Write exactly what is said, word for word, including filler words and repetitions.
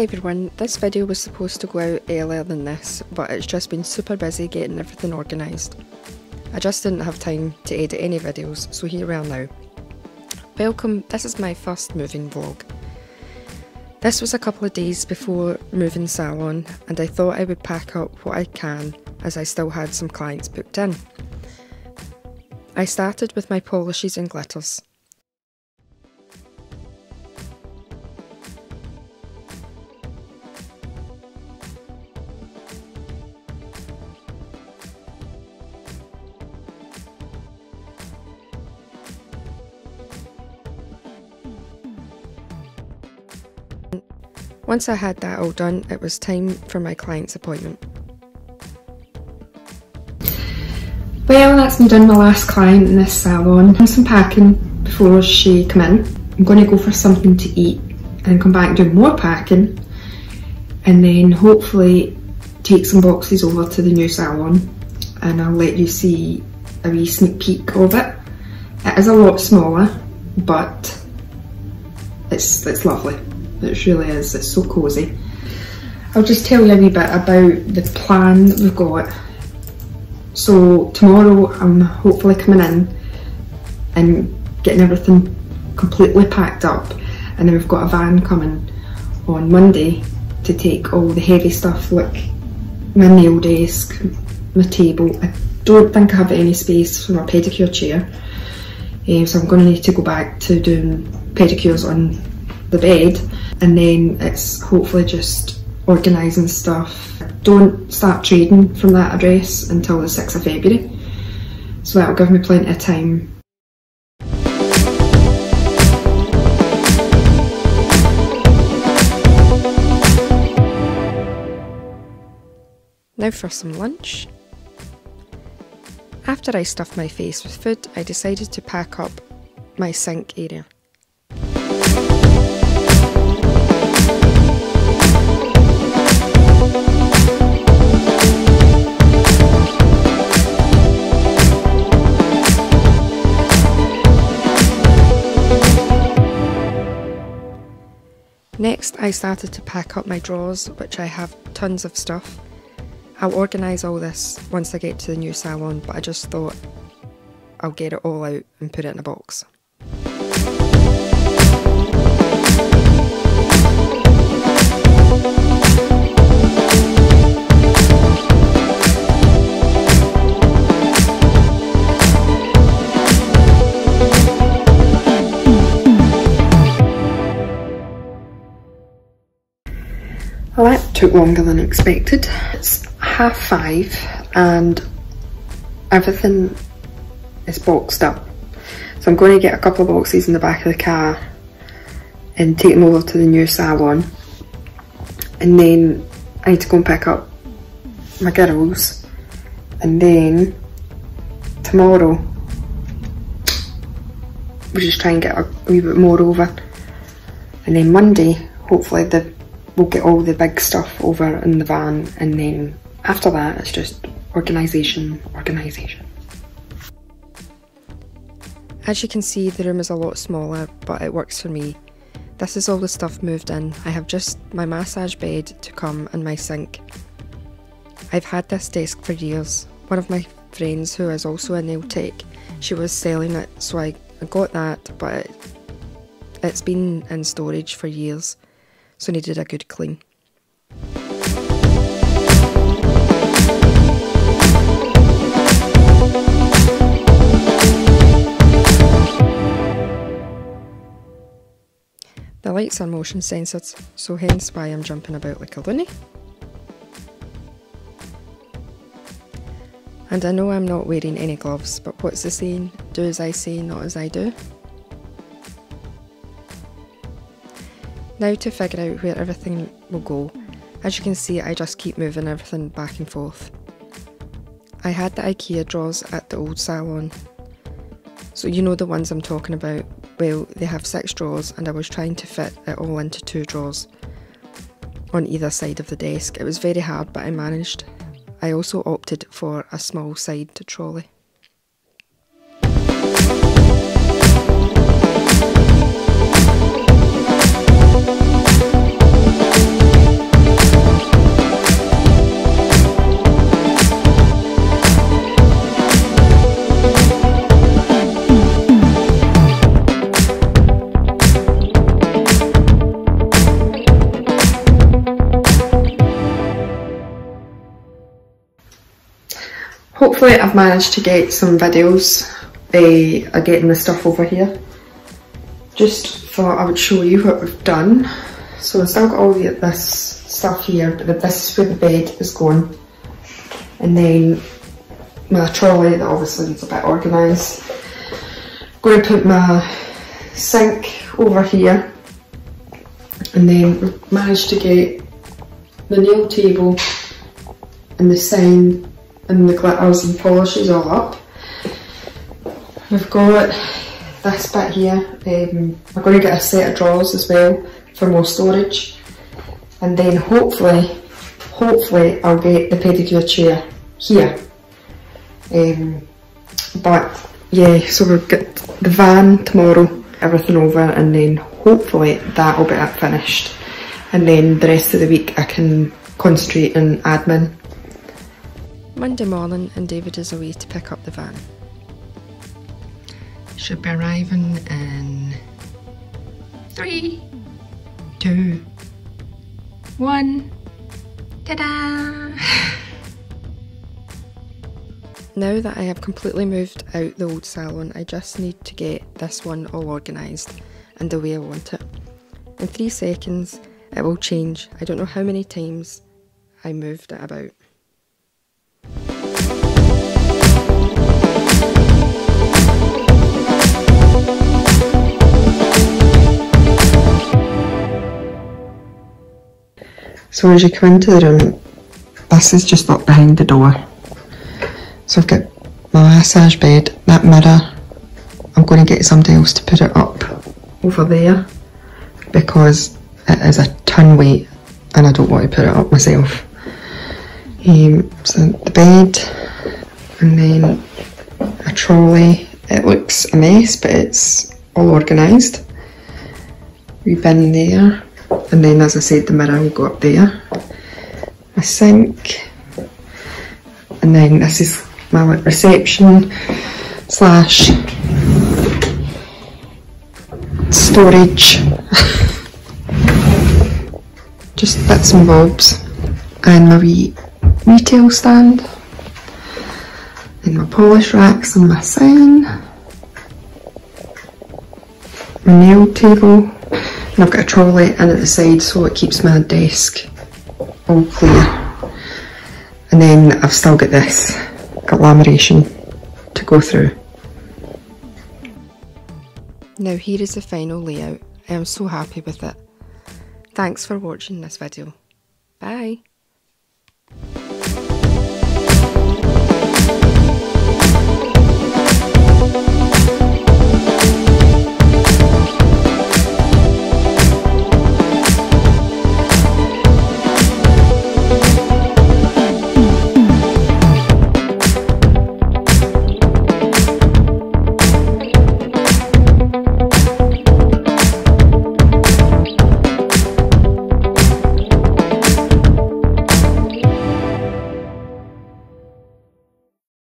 Hi everyone, this video was supposed to go out earlier than this, but it's just been super busy getting everything organised. I just didn't have time to edit any videos, so here we are now. Welcome, this is my first moving vlog. This was a couple of days before moving salon, and I thought I would pack up what I can as I still had some clients booked in. I started with my polishes and glitters. Once I had that all done, it was time for my client's appointment. Well, that's me done my last client in this salon. Done some packing before she came in. I'm going to go for something to eat and come back and do more packing, and then hopefully take some boxes over to the new salon, and I'll let you see a wee sneak peek of it. It is a lot smaller, but it's, it's lovely. It really is, it's so cosy. I'll just tell you a wee bit about the plan that we've got. So tomorrow I'm hopefully coming in and getting everything completely packed up, and then we've got a van coming on Monday to take all the heavy stuff like my nail desk, my table. I don't think I have any space for my pedicure chair, um, so I'm going to need to go back to doing pedicures on the bed, and then it's hopefully just organising stuff. Don't start trading from that address until the sixth of February, so that'll give me plenty of time. Now for some lunch. After I stuffed my face with food, I decided to pack up my sink area. Next, I started to pack up my drawers, which I have tons of stuff. I'll organise all this once I get to the new salon, but I just thought I'll get it all out and put it in a box. Well, that took longer than expected. It's half five and everything is boxed up. So I'm going to get a couple of boxes in the back of the car and take them over to the new salon. And then I need to go and pick up my girls. And then tomorrow we'll just try and get a wee bit more over. And then Monday, hopefully the we'll get all the big stuff over in the van, and then after that it's just organisation, organisation. As you can see, the room is a lot smaller, but it works for me. This is all the stuff moved in. I have just my massage bed to come and my sink. I've had this desk for years. One of my friends who is also a nail tech, she was selling it, so I got that, but it, it's been in storage for years, so needed a good clean. The lights are motion sensored, so hence why I'm jumping about like a loony. And I know I'm not wearing any gloves, but what's the saying? Do as I say, not as I do. Now to figure out where everything will go. As you can see, I just keep moving everything back and forth. I had the IKEA drawers at the old salon, so you know the ones I'm talking about. Well, they have six drawers and I was trying to fit it all into two drawers on either side of the desk. It was very hard, but I managed. I also opted for a small side trolley. Thank you. hopefully I've managed to get some videos uh, of getting the stuff over here. Just thought I would show you what we've done. So I've still got all the, this stuff here, but this is where the bed is going. And then my trolley that obviously needs a bit organised. I'm going to put my sink over here, and then we've managed to get the nail table and the sign and the glitters and polishes all up. We've got this bit here. um, I'm going to get a set of drawers as well for more storage, and then hopefully, hopefully I'll get the pedicure chair here. Um, but yeah, so we've got the van tomorrow, everything over, and then hopefully that'll be it finished, and then the rest of the week I can concentrate on admin. Monday morning and David is away to pick up the van. Should be arriving in three, two, one. Ta-da! Now that I have completely moved out the old salon, I just need to get this one all organised and the way I want it. In three seconds it will change. I don't know how many times I moved it about. So as you come into the room, this is just up behind the door. So I've got my massage bed, that mirror, I'm going to get somebody else to put it up over there because it is a ton weight and I don't want to put it up myself. Um, so the bed, and then a trolley. It looks a mess but it's all organised. Wee bin there, and then as I said the mirror will go up there. A sink, and then this is my like reception slash storage. Just bits and bobs, and my wee retail stand, and my polish racks and my sign, my nail table, and I've got a trolley in at the side so it keeps my desk all clear. And then I've still got this collaboration to go through. Now here is the final layout. I am so happy with it. Thanks for watching this video. Bye!